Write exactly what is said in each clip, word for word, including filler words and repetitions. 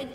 Red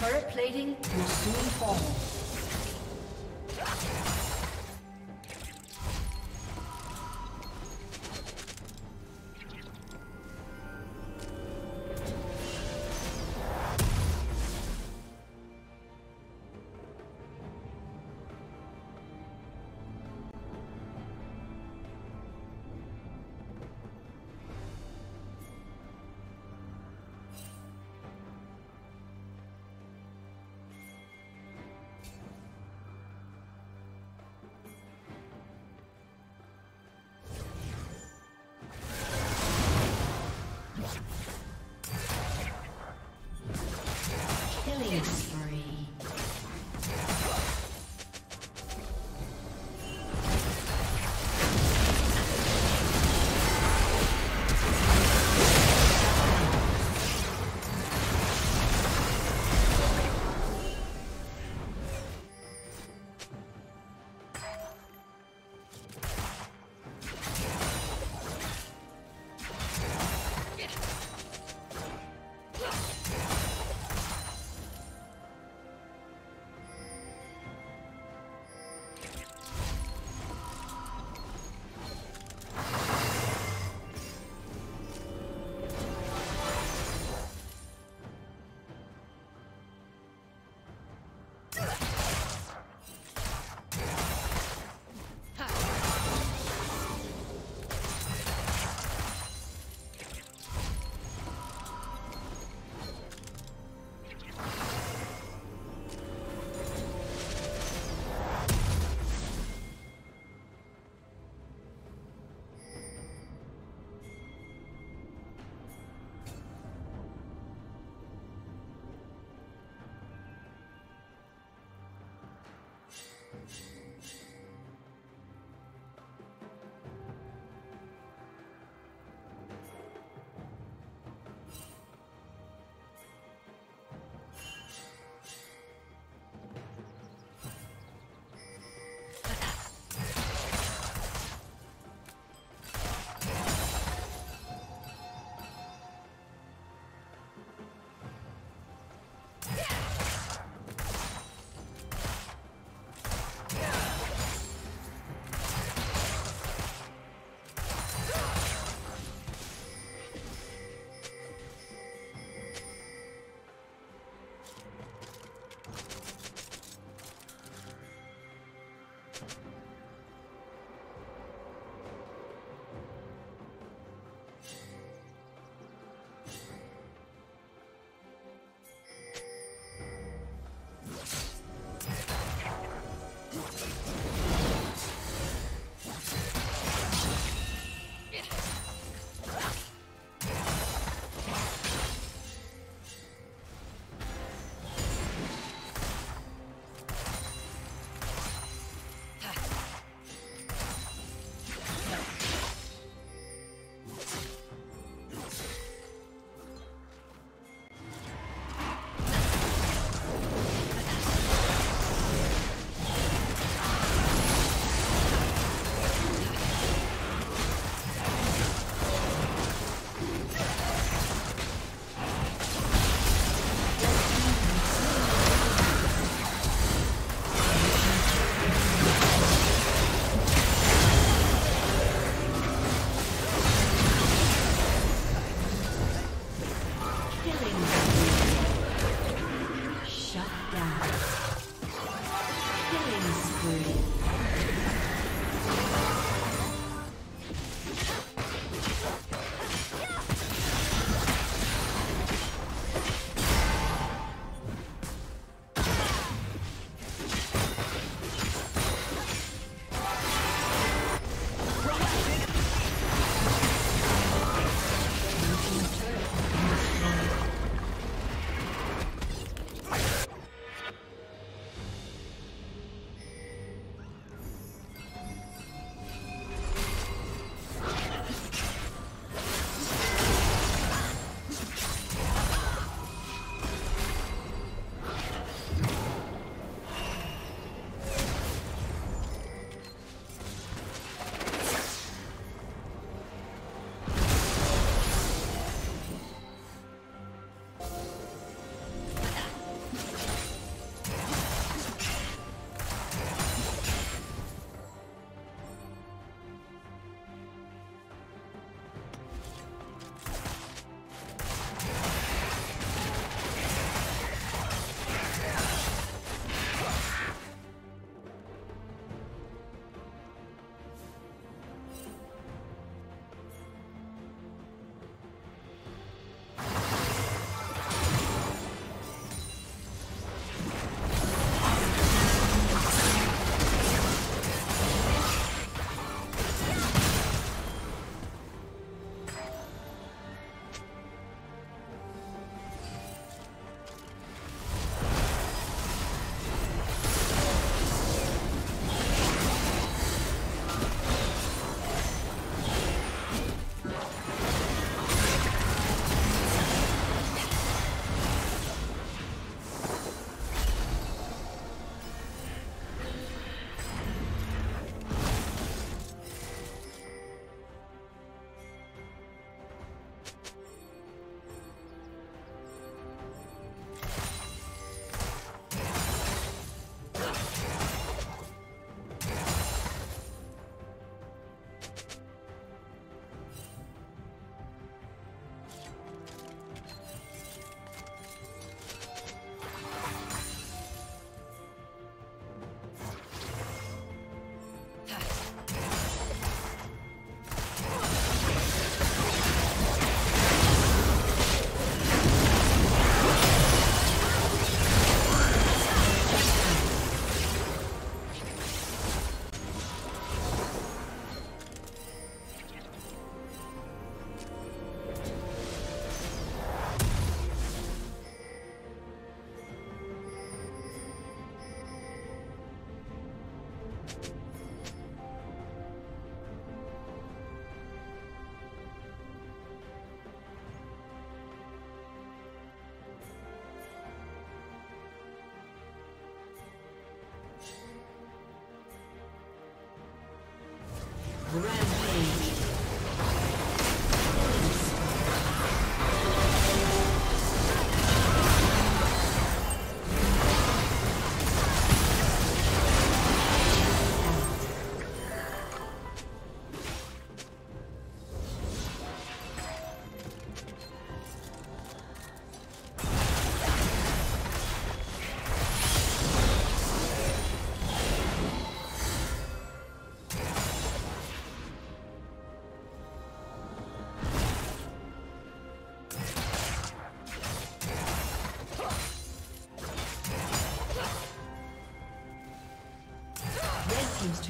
Turret plating will soon fall.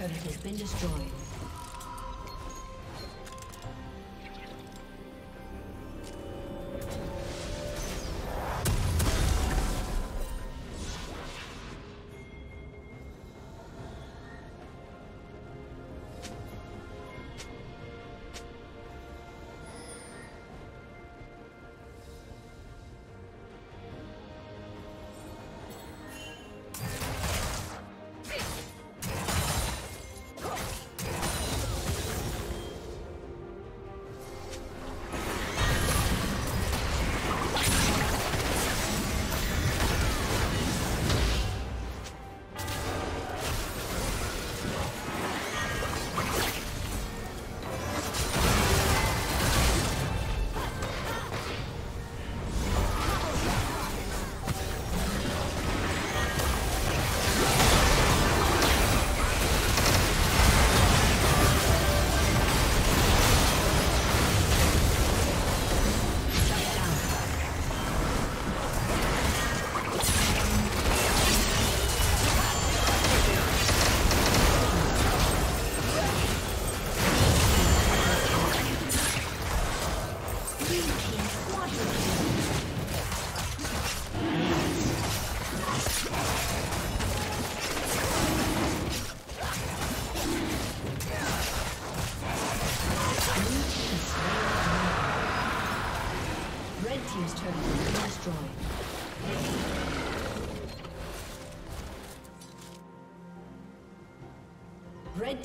turret has been destroyed. Red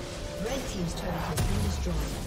Red team's turret has been destroyed.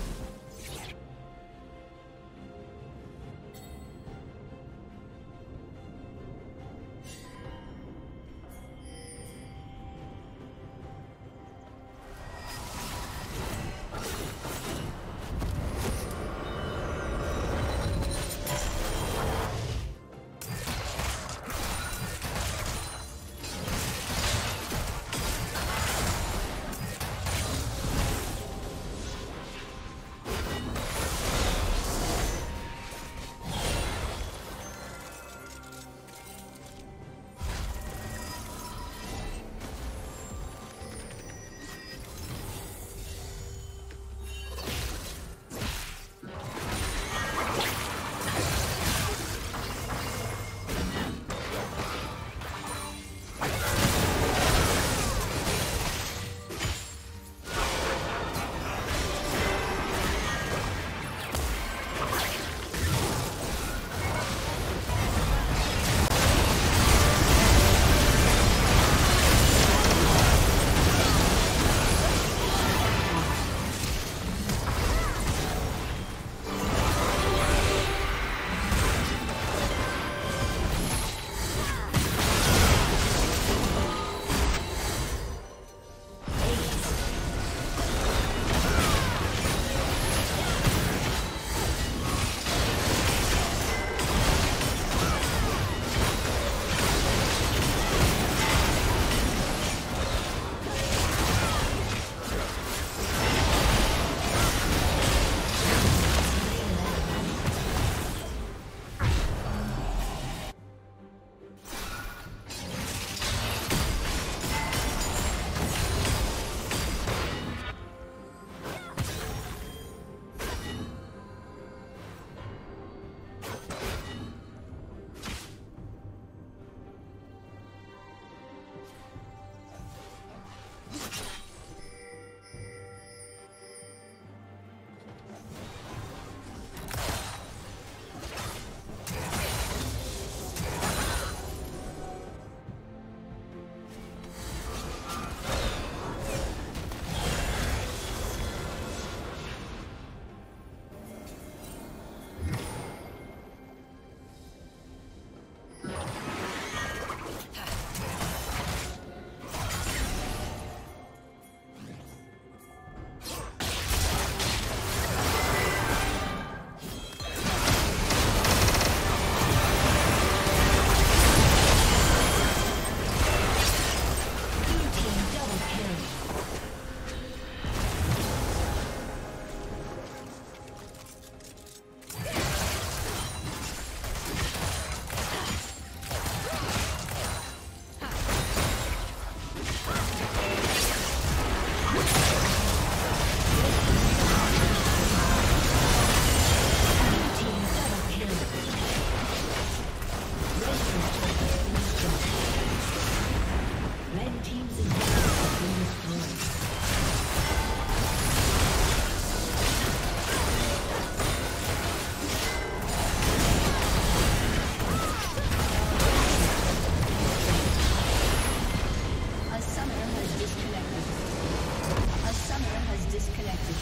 disconnected.